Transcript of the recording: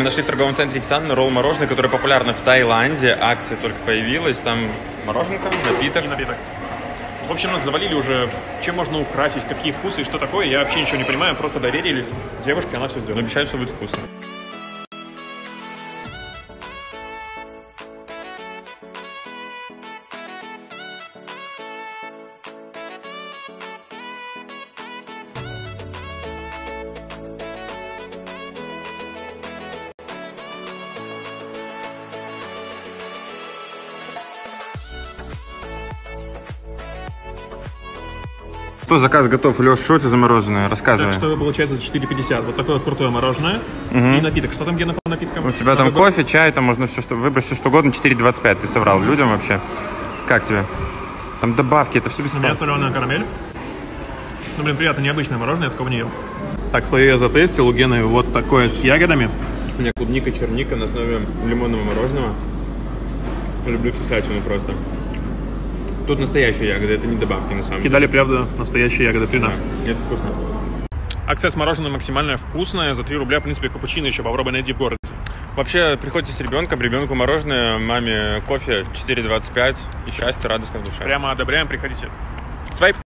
Мы нашли в торговом центре Титан ролл-мороженое, которое популярно в Таиланде. Акция только появилась. Там мороженка, напиток. И напиток. В общем, нас завалили уже, чем можно украсить, какие вкусы и что такое. Я вообще ничего не понимаю, просто доверились девушке, она все сделала. Но обещают, что будет вкусно. Что, заказ готов, Лёш, что это за мороженое? Рассказывай. Так что получается за 4,50. Вот такое вот крутое мороженое. И напиток. Что там, Гена, по напиткам? У тебя там кофе, чай, там можно все, что выбрать, все что угодно. 4,25. Ты соврал людям вообще. Как тебе? Там добавки, это все бесплатно. У меня соленая карамель. Ну, блин, приятно, необычное мороженое, я такого не ел. Так, свое я затестил. У Гены вот такое с ягодами. У меня клубника, черника на основе лимонного мороженого. Люблю кислятину просто. Тут настоящие ягоды, это не добавки на самом деле. Кидали, правда, настоящие ягоды при нас. Да, это вкусно. Акция с мороженым максимально вкусная. За 3 рубля, в принципе, капучино еще попробуй найди в городе. Вообще, приходите с ребенком, ребенку мороженое, маме кофе 4,25. И счастье, радостно в душе. Прямо одобряем, приходите. Свайп.